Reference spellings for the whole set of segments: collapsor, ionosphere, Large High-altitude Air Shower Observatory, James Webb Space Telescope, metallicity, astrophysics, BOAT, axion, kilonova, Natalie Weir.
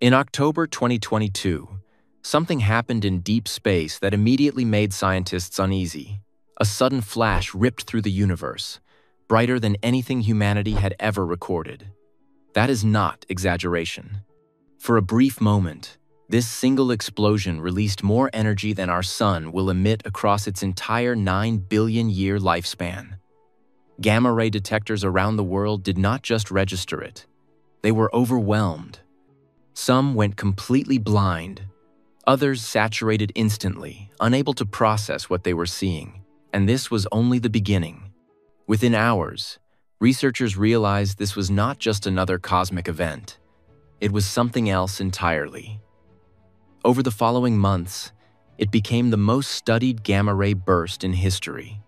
In October 2022, something happened in deep space that immediately made scientists uneasy. A sudden flash ripped through the universe, brighter than anything humanity had ever recorded. That is not exaggeration. For a brief moment, this single explosion released more energy than our sun will emit across its entire 9 billion year lifespan. Gamma-ray detectors around the world did not just register it. They were overwhelmed. Some went completely blind. Others saturated instantly, unable to process what they were seeing. And this was only the beginning. Within hours, researchers realized this was not just another cosmic event. It was something else entirely. Over the following months, it became the most studied gamma-ray burst in history.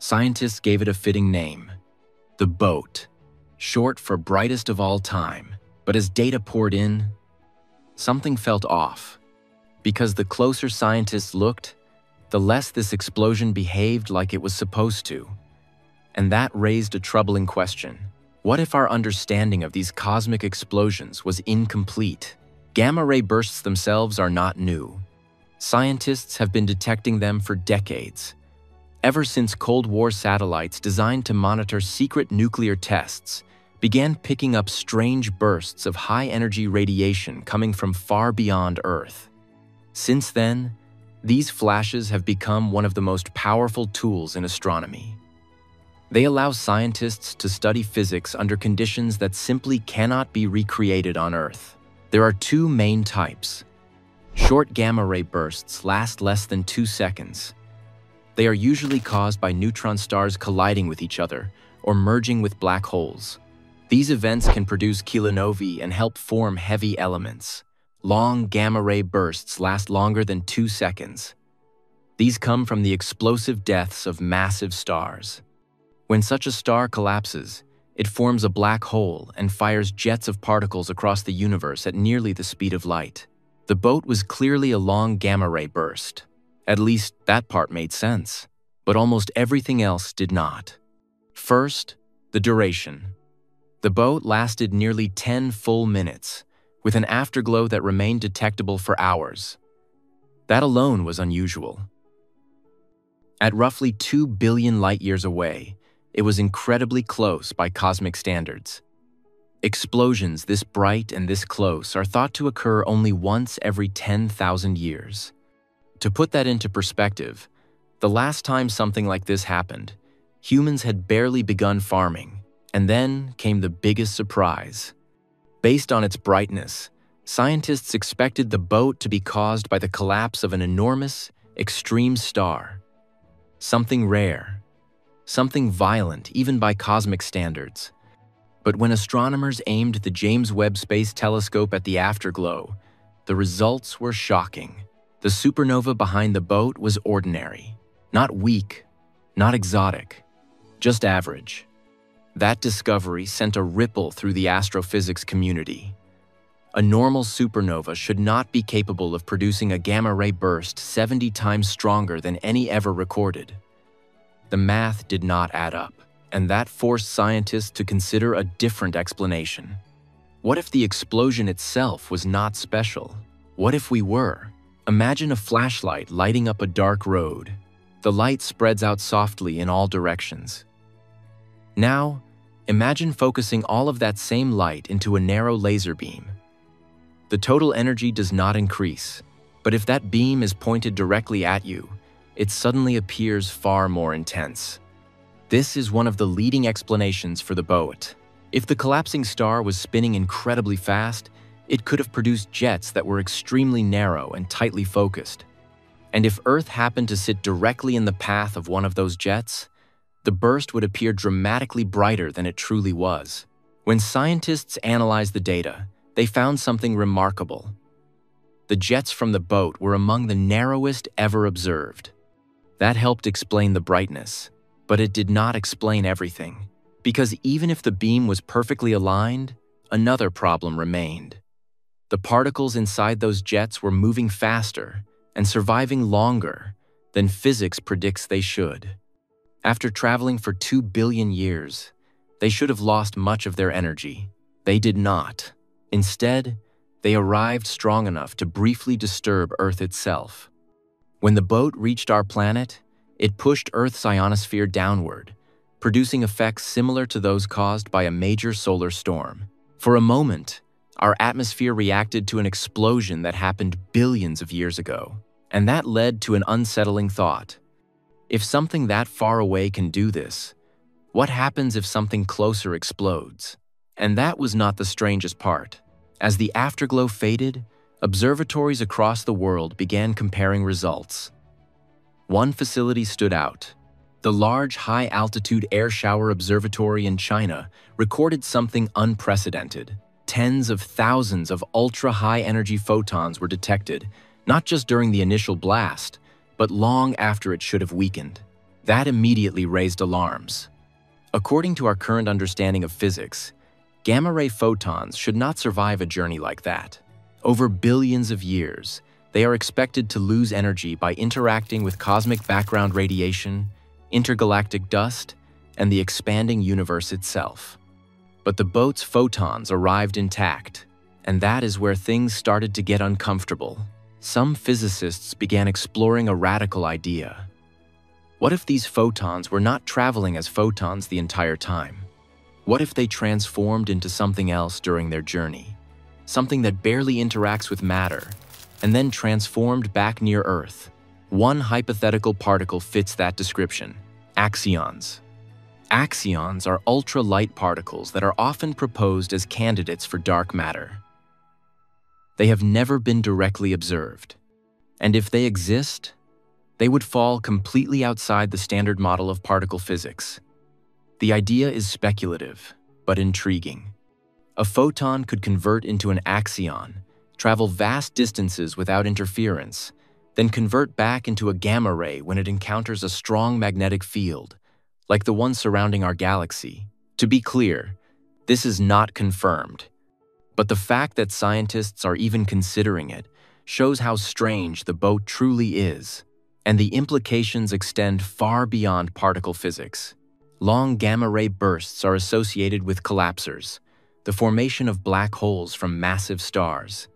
Scientists gave it a fitting name, the BOAT, short for brightest of all time. But as data poured in, something felt off. Because the closer scientists looked, the less this explosion behaved like it was supposed to. And that raised a troubling question. What if our understanding of these cosmic explosions was incomplete? Gamma-ray bursts themselves are not new. Scientists have been detecting them for decades, ever since Cold War satellites designed to monitor secret nuclear tests began picking up strange bursts of high-energy radiation coming from far beyond Earth. Since then, these flashes have become one of the most powerful tools in astronomy. They allow scientists to study physics under conditions that simply cannot be recreated on Earth. There are two main types. Short gamma-ray bursts last less than 2 seconds. They are usually caused by neutron stars colliding with each other or merging with black holes. These events can produce kilonovae and help form heavy elements. Long gamma-ray bursts last longer than 2 seconds. These come from the explosive deaths of massive stars. When such a star collapses, it forms a black hole and fires jets of particles across the universe at nearly the speed of light. The BOAT was clearly a long gamma-ray burst. At least that part made sense. But almost everything else did not. First, the duration. The BOAT lasted nearly 10 full minutes, with an afterglow that remained detectable for hours. That alone was unusual. At roughly 2 billion light-years away, it was incredibly close by cosmic standards. Explosions this bright and this close are thought to occur only once every 10,000 years. To put that into perspective, the last time something like this happened, humans had barely begun farming, and then came the biggest surprise. Based on its brightness, scientists expected the BOAT to be caused by the collapse of an enormous, extreme star. Something rare, something violent even by cosmic standards. But when astronomers aimed the James Webb Space Telescope at the afterglow, the results were shocking. The supernova behind the BOAT was ordinary, not weak, not exotic, just average. That discovery sent a ripple through the astrophysics community. A normal supernova should not be capable of producing a gamma-ray burst 70 times stronger than any ever recorded. The math did not add up, and that forced scientists to consider a different explanation. What if the explosion itself was not special? What if we were? Imagine a flashlight lighting up a dark road. The light spreads out softly in all directions. Now, imagine focusing all of that same light into a narrow laser beam. The total energy does not increase, but if that beam is pointed directly at you, it suddenly appears far more intense. This is one of the leading explanations for the BOAT. If the collapsing star was spinning incredibly fast, it could have produced jets that were extremely narrow and tightly focused. And if Earth happened to sit directly in the path of one of those jets, the burst would appear dramatically brighter than it truly was. When scientists analyzed the data, they found something remarkable. The jets from the BOAT were among the narrowest ever observed. That helped explain the brightness, but it did not explain everything. Because even if the beam was perfectly aligned, another problem remained. The particles inside those jets were moving faster and surviving longer than physics predicts they should. After traveling for 2 billion years, they should have lost much of their energy. They did not. Instead, they arrived strong enough to briefly disturb Earth itself. When the boat reached our planet, it pushed Earth's ionosphere downward, producing effects similar to those caused by a major solar storm. For a moment, our atmosphere reacted to an explosion that happened billions of years ago, and that led to an unsettling thought. If something that far away can do this, what happens if something closer explodes? And that was not the strangest part. As the afterglow faded, observatories across the world began comparing results. One facility stood out. The Large High-altitude Air Shower Observatory in China recorded something unprecedented. Tens of thousands of ultra-high-energy photons were detected, not just during the initial blast, but long after it should have weakened. That immediately raised alarms. According to our current understanding of physics, gamma-ray photons should not survive a journey like that. Over billions of years, they are expected to lose energy by interacting with cosmic background radiation, intergalactic dust, and the expanding universe itself. But the boat's photons arrived intact, and that is where things started to get uncomfortable. Some physicists began exploring a radical idea. What if these photons were not traveling as photons the entire time? What if they transformed into something else during their journey? Something that barely interacts with matter, and then transformed back near Earth. One hypothetical particle fits that description: axions. Axions are ultra-light particles that are often proposed as candidates for dark matter. They have never been directly observed, and if they exist, they would fall completely outside the standard model of particle physics. The idea is speculative, but intriguing. A photon could convert into an axion, travel vast distances without interference, then convert back into a gamma ray when it encounters a strong magnetic field, like the one surrounding our galaxy. To be clear, this is not confirmed, but the fact that scientists are even considering it shows how strange the boat truly is, and the implications extend far beyond particle physics. Long gamma-ray bursts are associated with collapsors, the formation of black holes from massive stars.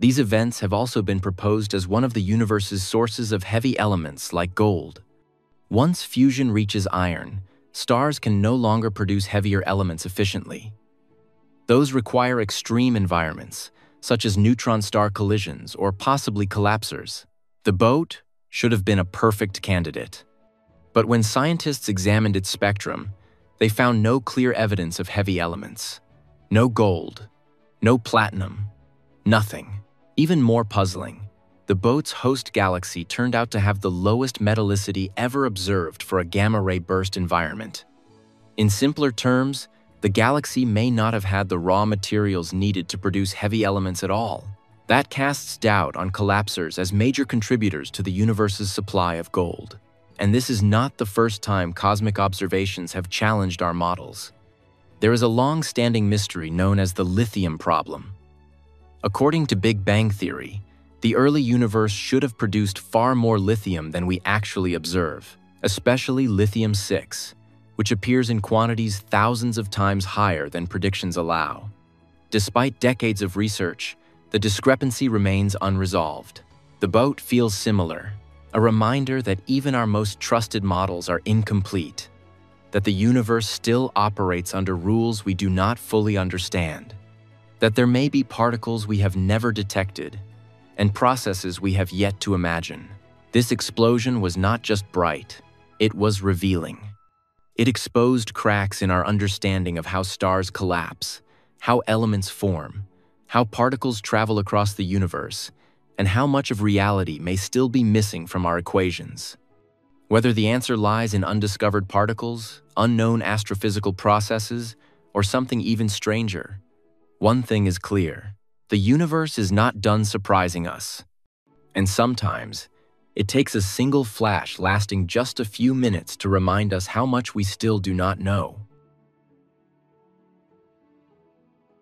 These events have also been proposed as one of the universe's sources of heavy elements like gold. Once fusion reaches iron, stars can no longer produce heavier elements efficiently. Those require extreme environments, such as neutron star collisions or possibly collapsors. The boat should have been a perfect candidate. But when scientists examined its spectrum, they found no clear evidence of heavy elements. No gold, no platinum, nothing. Even more puzzling, the boat's host galaxy turned out to have the lowest metallicity ever observed for a gamma-ray burst environment. In simpler terms, the galaxy may not have had the raw materials needed to produce heavy elements at all. That casts doubt on collapsors as major contributors to the universe's supply of gold. And this is not the first time cosmic observations have challenged our models. There is a long-standing mystery known as the lithium problem. According to Big Bang theory, the early universe should have produced far more lithium than we actually observe, especially lithium-6, which appears in quantities thousands of times higher than predictions allow. Despite decades of research, the discrepancy remains unresolved. The boat feels similar. A reminder that even our most trusted models are incomplete, that the universe still operates under rules we do not fully understand, that there may be particles we have never detected, and processes we have yet to imagine. This explosion was not just bright, it was revealing. It exposed cracks in our understanding of how stars collapse, how elements form, how particles travel across the universe, and how much of reality may still be missing from our equations. Whether the answer lies in undiscovered particles, unknown astrophysical processes, or something even stranger, one thing is clear: the universe is not done surprising us. And sometimes, it takes a single flash lasting just a few minutes to remind us how much we still do not know.